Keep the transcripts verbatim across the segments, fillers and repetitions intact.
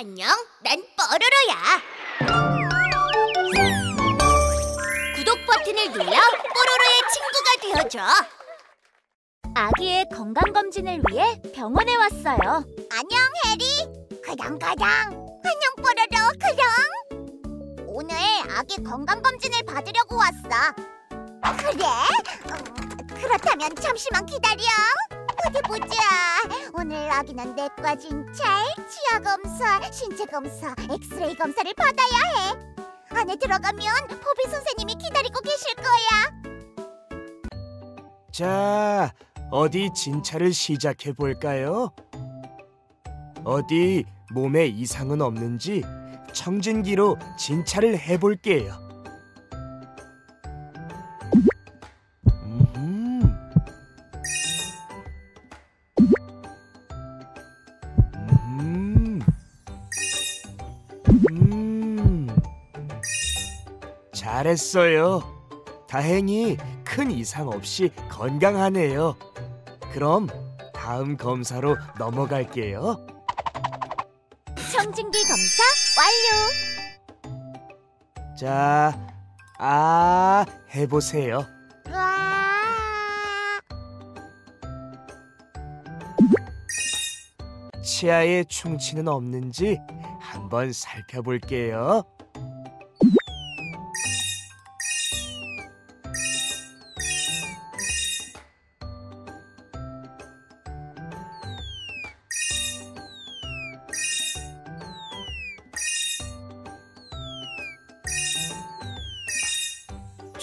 안녕, 난 뽀로로야. 구독 버튼을 눌러 뽀로로의 친구가 되어줘. 아기의 건강검진을 위해 병원에 왔어요. 안녕, 해리. 그렁그렁. 안녕, 뽀로로. 그렁. 오늘 아기 건강검진을 받으려고 왔어. 그래? 음, 그렇다면 잠시만 기다려. 어디 보자. 오늘 아기는 내과 진찰, 치아 검사, 신체 검사, 엑스레이 검사를 받아야 해. 안에 들어가면 포비 선생님이 기다리고 계실 거야. 자, 어디 진찰을 시작해 볼까요? 어디 몸에 이상은 없는지 청진기로 진찰을 해 볼게요. 잘했어요. 다행히 큰 이상 없이 건강하네요. 그럼 다음 검사로 넘어갈게요. 청진기 검사 완료. 자, 아, 해보세요. 와. 치아에 충치는 없는지 한번 살펴볼게요.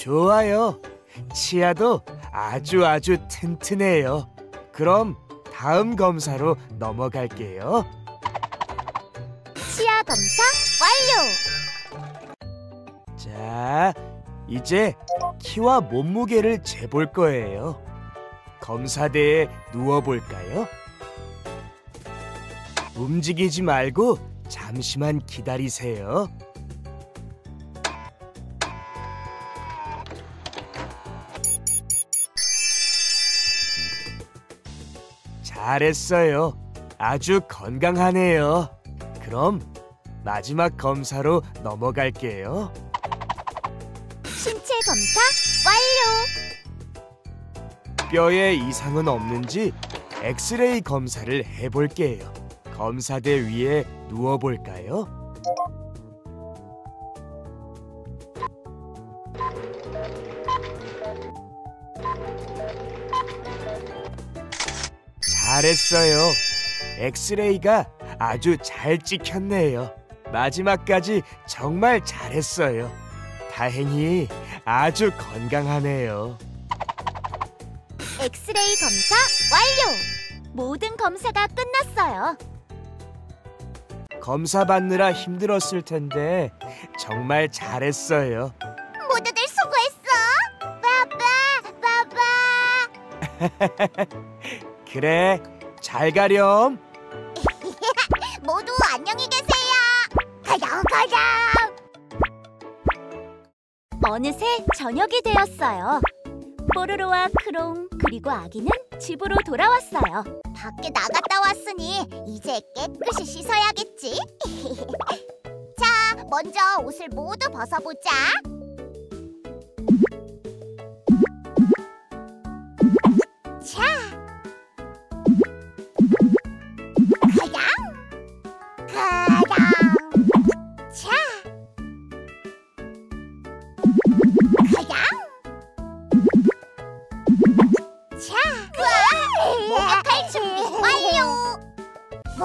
좋아요. 치아도 아주 아주 튼튼해요. 그럼 다음 검사로 넘어갈게요. 치아 검사 완료. 자, 이제 키와 몸무게를 재볼 거예요. 검사대에 누워볼까요? 움직이지 말고 잠시만 기다리세요. 잘했어요. 아주 건강하네요. 그럼 마지막 검사로 넘어갈게요. 신체 검사 완료. 뼈에 이상은 없는지 엑스레이 검사를 해볼게요. 검사대 위에 누워볼까요? 잘했어요. 엑스레이가 아주 잘 찍혔네요. 마지막까지 정말 잘했어요. 다행히 아주 건강하네요. 엑스레이 검사 완료! 모든 검사가 끝났어요. 검사 받느라 힘들었을 텐데 정말 잘했어요. 모두들 수고했어! 바바! 바바! 그래, 잘 가렴. 모두 안녕히 계세요. 가렴, 가렴. 어느새 저녁이 되었어요. 뽀로로와 크롱 그리고 아기는 집으로 돌아왔어요. 밖에 나갔다 왔으니 이제 깨끗이 씻어야겠지. 자, 먼저 옷을 모두 벗어보자. 자.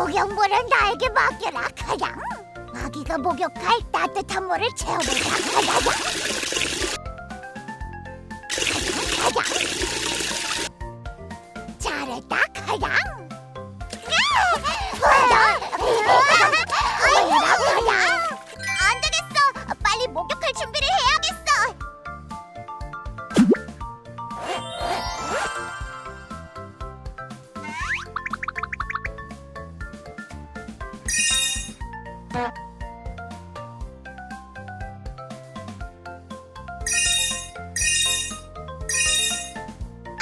목욕물은 나에게 맡겨라. 가량. 아기가 목욕할 따뜻한 물을 채워보자. 가량. 가량. 잘했다. 가량. 안 되겠어. 빨리 목욕할 준비를 해야겠어.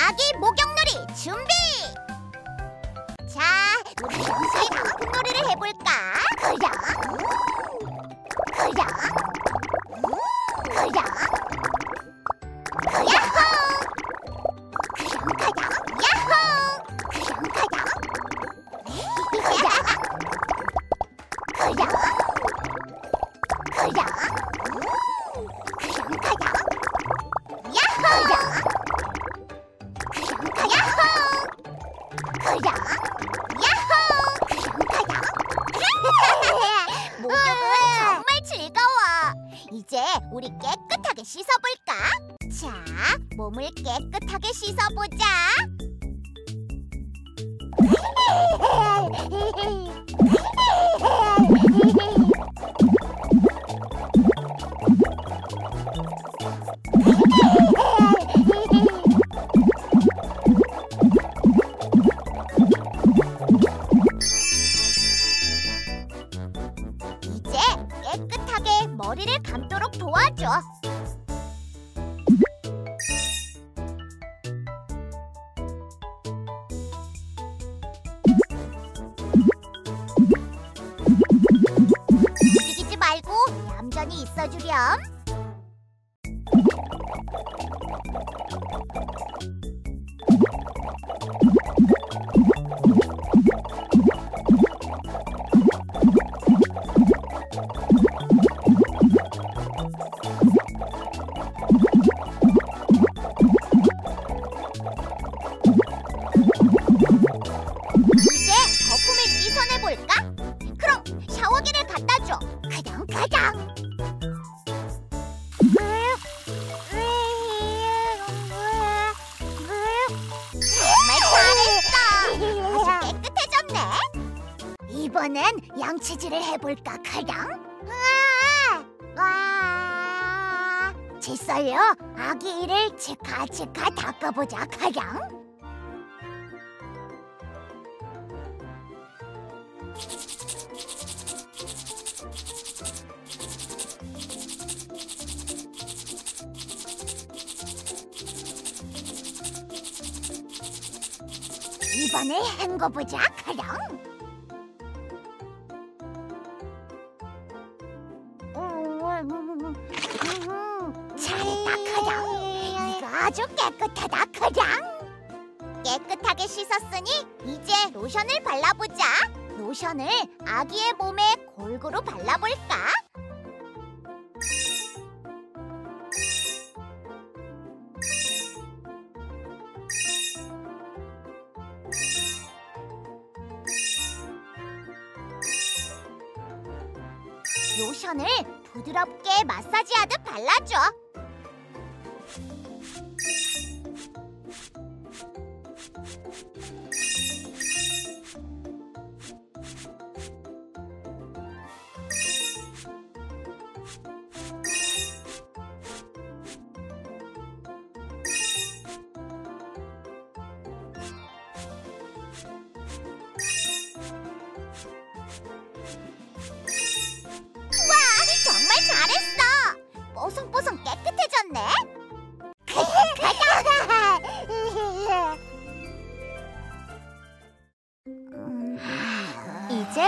아기 목욕놀이 준비! 자, 우리 평소에 무슨 놀이를 해볼까? 그럼! 목욕은 정말 즐거워. 이제 우리 깨끗하게 씻어볼까? 자, 몸을 깨끗하게 씻어보자. 이제 깨끗하게 머리를 감도록 도와줘. 움직이지 말고 얌전히 있어주렴. 이번엔 양치질을 해볼까, 크롱? 으아! 으아! 질서요, 아기 이를 치카치카 닦아보자, 크롱. 이번에 헹궈보자, 크롱. 잘했다, 크롱. 이거 아주 깨끗하다, 크롱. 깨끗하게 씻었으니 이제 로션을 발라보자. 로션을 아기의 몸에 골고루 발라볼까? 로션을 부드럽게 마사지하듯 발라줘. 잘했어! 뽀송뽀송 깨끗해졌네? 이제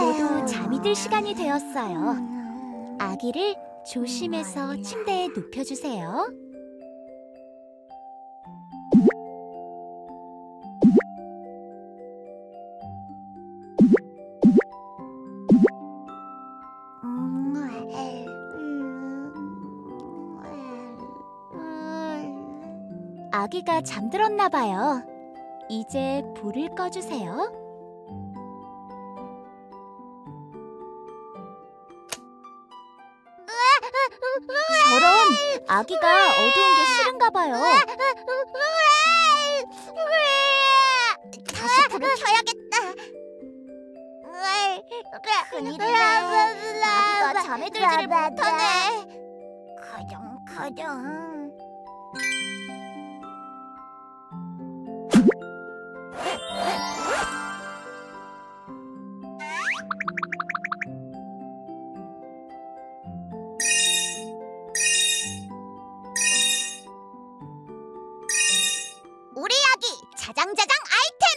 모두 잠이 들 시간이 되었어요. 아기를 조심해서 침대에 눕혀주세요. 아기가 잠들었나 봐요. 이제 불을 꺼주세요. 저런, 아기가 어두운 게 싫은가 봐요. 다시 불을 켜야겠다. 큰일이네. 아기가 잠에 들지를 못하네. 커녕, 커녕. 자장자장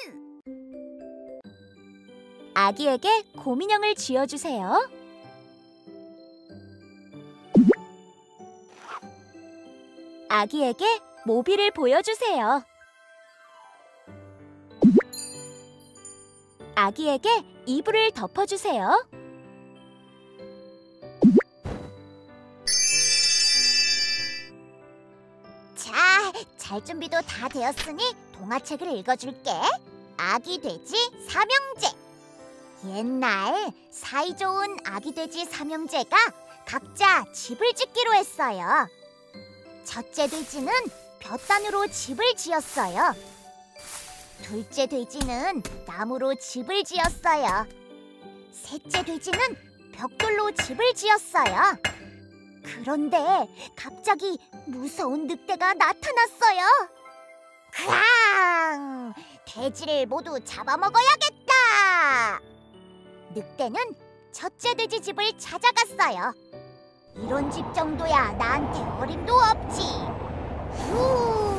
아이템! 아기에게 곰인형을 쥐어주세요. 아기에게 모비를 보여주세요. 아기에게 이불을 덮어주세요. 자, 잘 준비도 다 되었으니 동화책을 읽어줄게. 아기 돼지 삼형제. 옛날 사이좋은 아기돼지 삼형제가 각자 집을 짓기로 했어요. 첫째 돼지는 볕단으로 집을 지었어요. 둘째 돼지는 나무로 집을 지었어요. 셋째 돼지는 벽돌로 집을 지었어요. 그런데 갑자기 무서운 늑대가 나타났어요. 크앙! 돼지를 모두 잡아먹어야겠다! 늑대는 첫째 돼지 집을 찾아갔어요. 이런 집 정도야 나한테 어림도 없지. 후!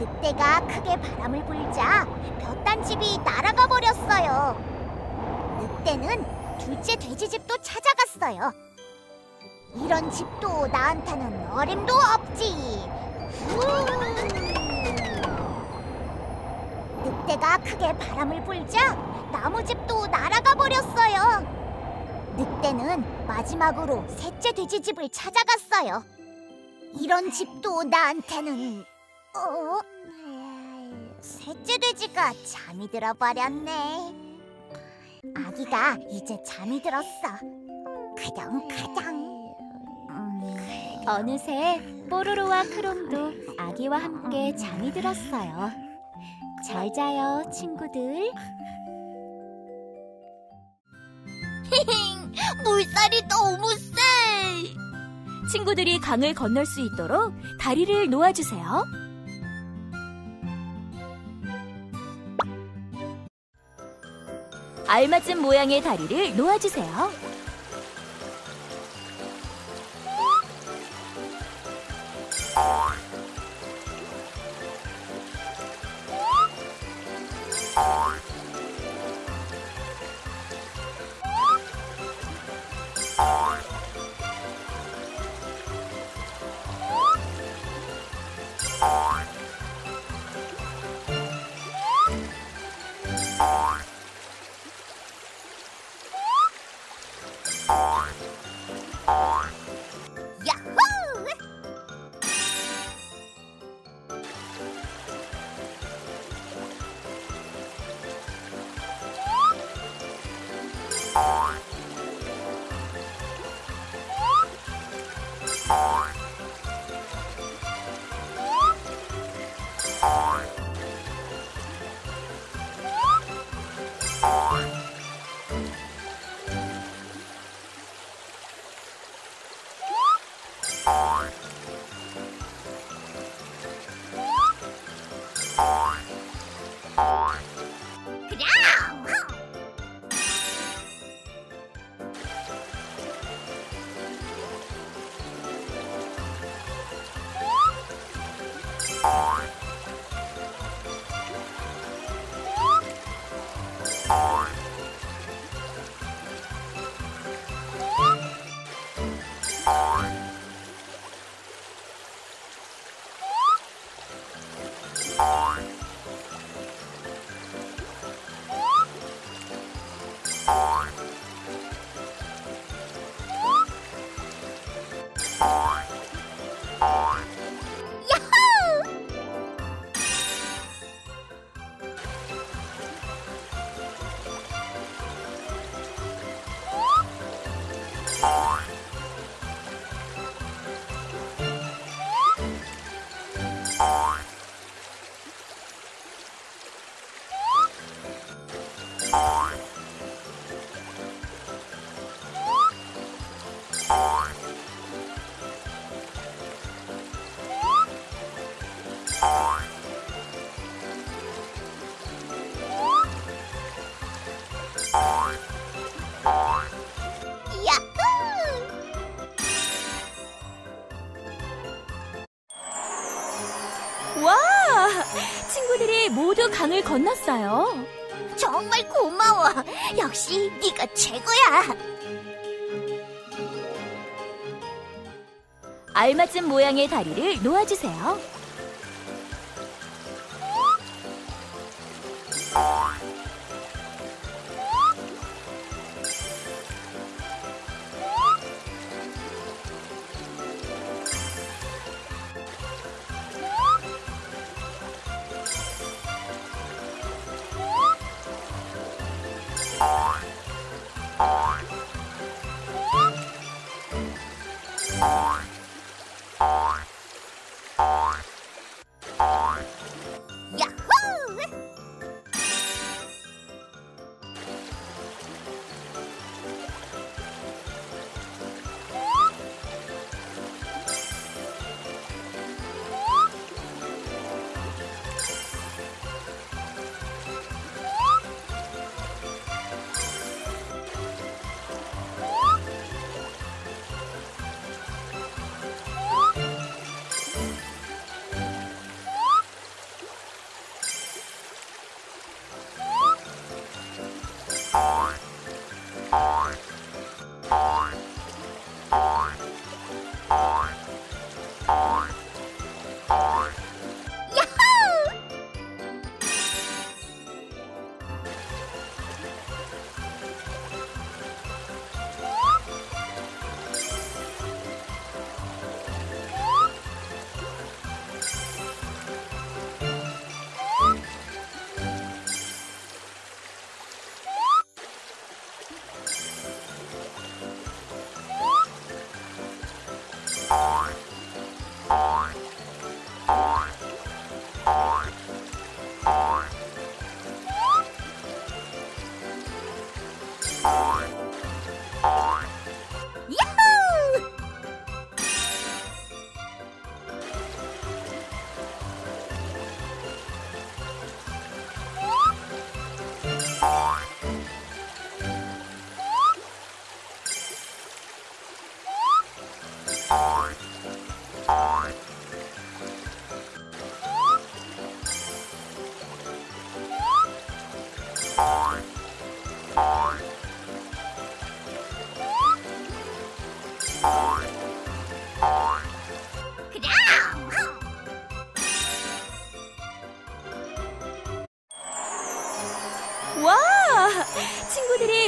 늑대가 크게 바람을 불자 볕단 집이 날아가 버렸어요. 늑대는 둘째 돼지 집도 찾아갔어요. 이런 집도 나한테는 어림도 없지. 후! 늑대가 크게 바람을 불자 나무집도 날아가 버렸어요. 늑대는 마지막으로 셋째 돼지집을 찾아갔어요. 이런 집도 나한테는... 어? 셋째 돼지가 잠이 들어버렸네. 아기가 이제 잠이 들었어. 크덩크덩. 어느새 뽀로로와 크롱도 아기와 함께 잠이 들었어요. 잘 자요, 친구들. 물살이 너무 세. 친구들이 강을 건널 수 있도록 다리를 놓아주세요. 알맞은 모양의 다리를 놓아주세요. 모두 강을 건넜어요. 정말 고마워. 역시 네가 최고야. 알맞은 모양의 다리를 놓아주세요.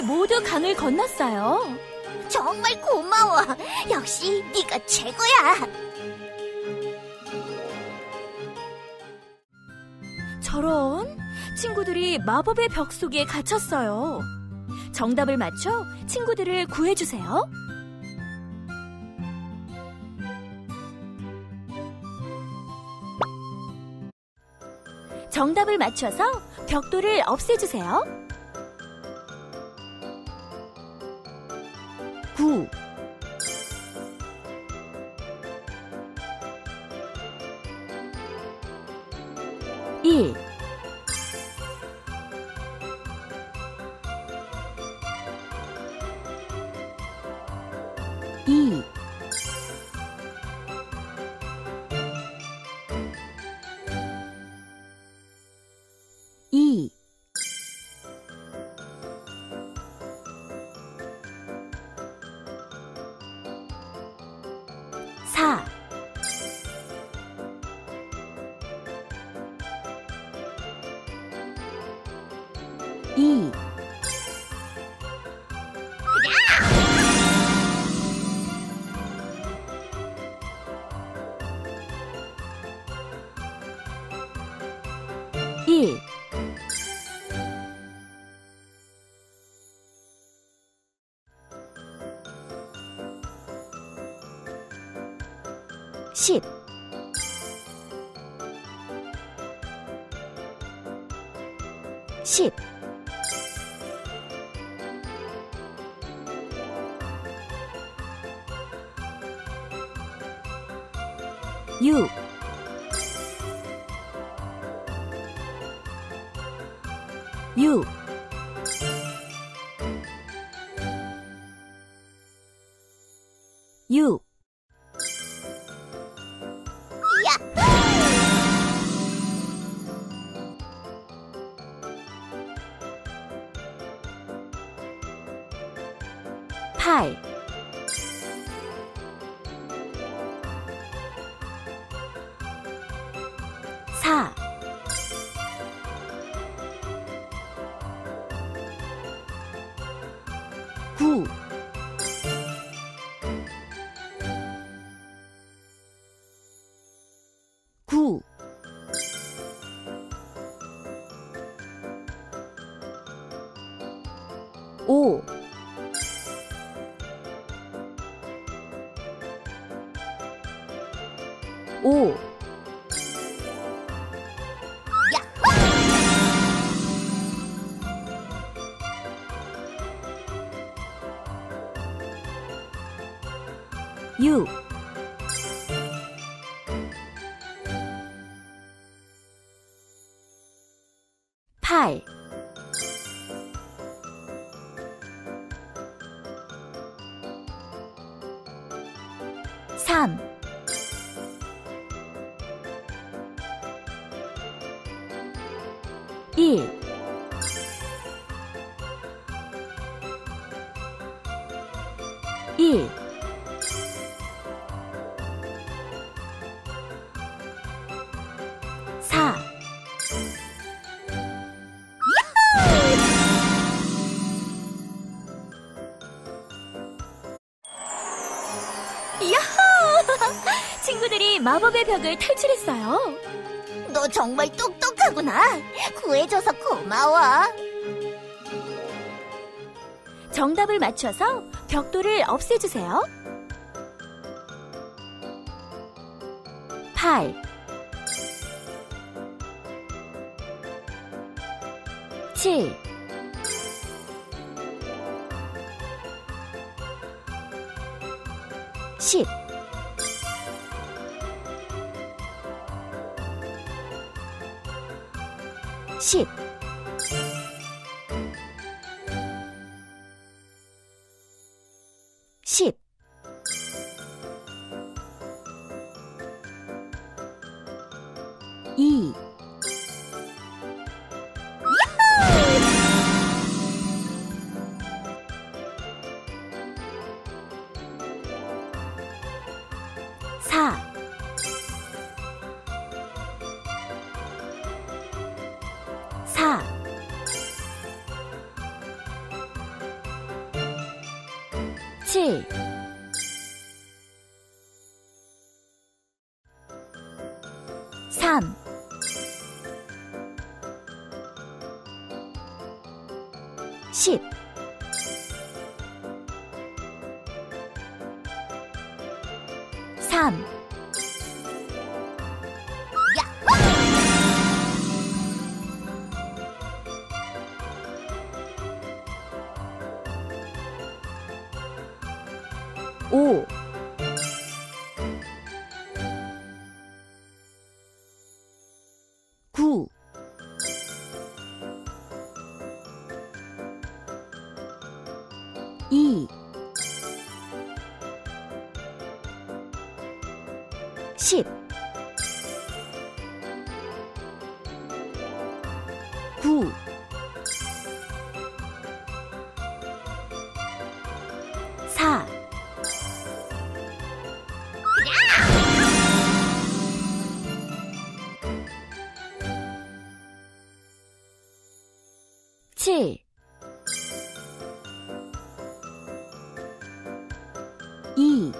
모두 강을 건넜어요. 정말 고마워. 역시 네가 최고야. 저런, 친구들이 마법의 벽 속에 갇혔어요. 정답을 맞춰 친구들을 구해주세요. 정답을 맞춰서 벽돌을 없애주세요. 구 일 이 이 사 이 일 십 십 육 육 육 팔 사 구 구 오 오 육 팔 삼 일 일 사 야호! 친구들이 마법의 벽을 탈출했어요. 너 정말 똑똑하구나. 구해줘서 고마워. 정답을 맞춰서 벽돌을 없애주세요. 팔 칠 십 십 십 이 사 사 사실. 삼. 십. 삼. 오. 구. 이. 십. 구. 사. 칠. 이.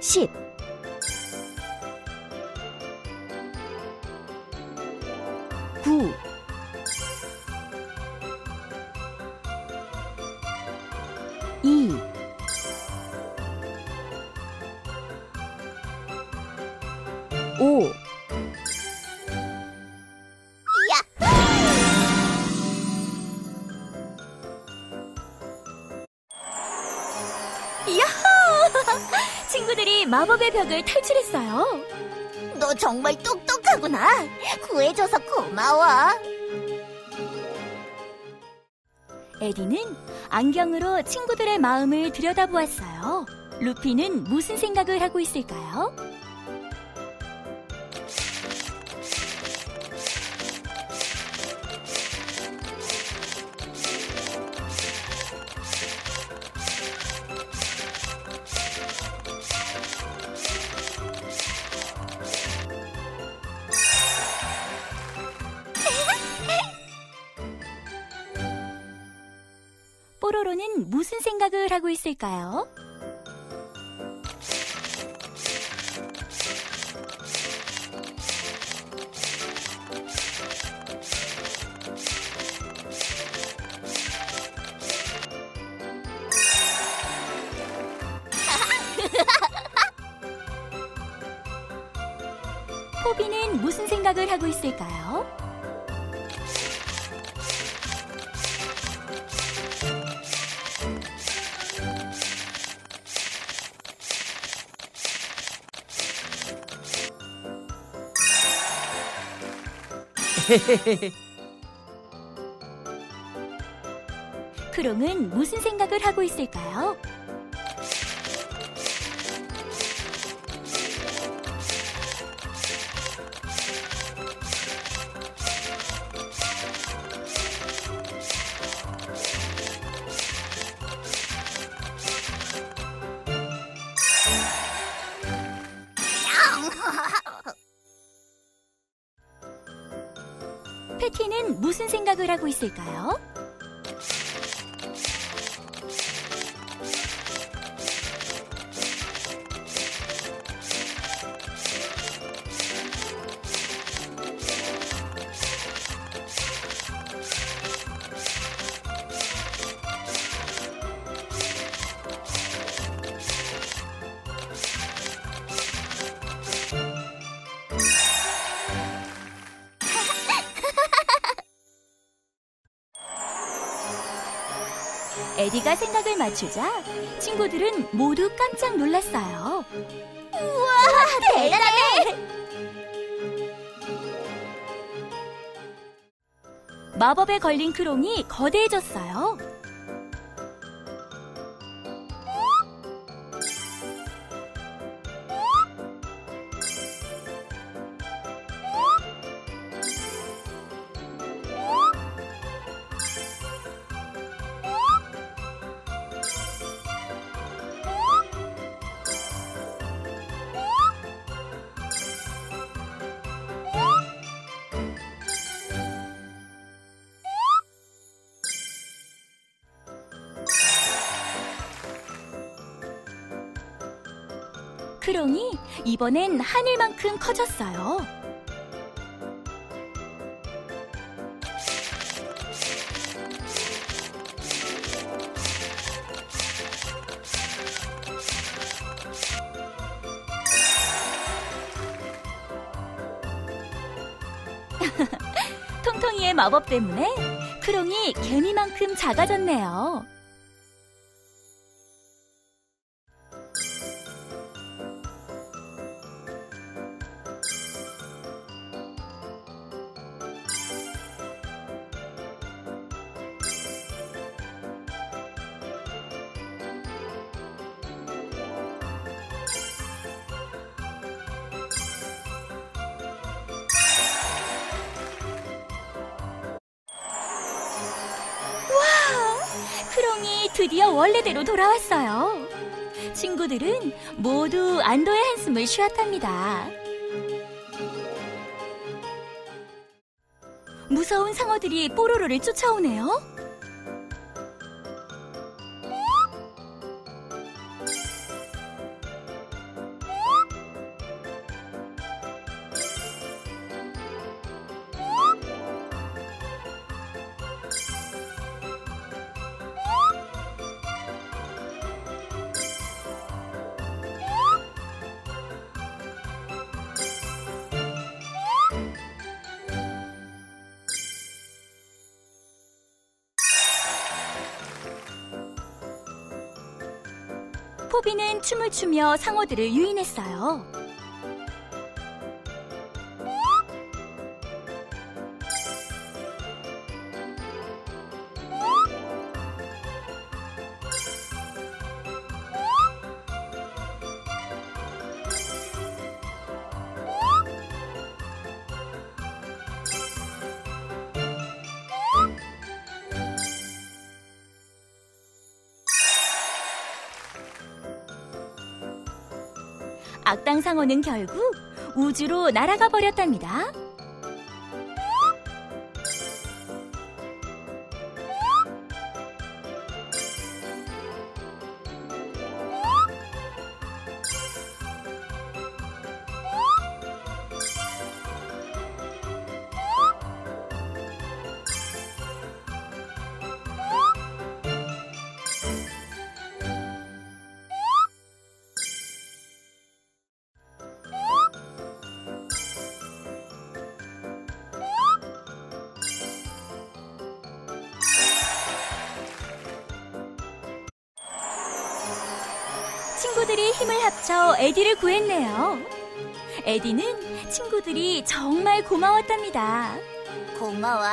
십. 구. 이. 오. 야호! 친구들이 마법의 벽을 탈출했어요. 너 정말 똑똑하구나. 구해줘서 고마워. 에디는 안경으로 친구들의 마음을 들여다보았어요. 루피는 무슨 생각을 하고 있을까요? 뽀로로는 무슨 생각을 하고 있을까요? 포비는 무슨 생각을 하고 있을까요? 크롱은 무슨 생각을 하고 있을까요? 패티는 무슨 생각을 하고 있을까요? 에디가 생각을 맞추자 친구들은 모두 깜짝 놀랐어요. 우와, 대단해! 마법에 걸린 크롱이 거대해졌어요. 크롱이 이번엔 하늘만큼 커졌어요. 통통이의 마법 때문에 크롱이 개미만큼 작아졌네요. 크롱이 드디어 원래대로 돌아왔어요. 친구들은 모두 안도의 한숨을 쉬었답니다. 무서운 상어들이 뽀로로를 쫓아오네요. 포비는 춤을 추며 상어들을 유인했어요. 악당 상어는 결국 우주로 날아가 버렸답니다. 친구들이 힘을 합쳐 에디를 구했네요. 에디는 친구들이 정말 고마웠답니다. 고마워.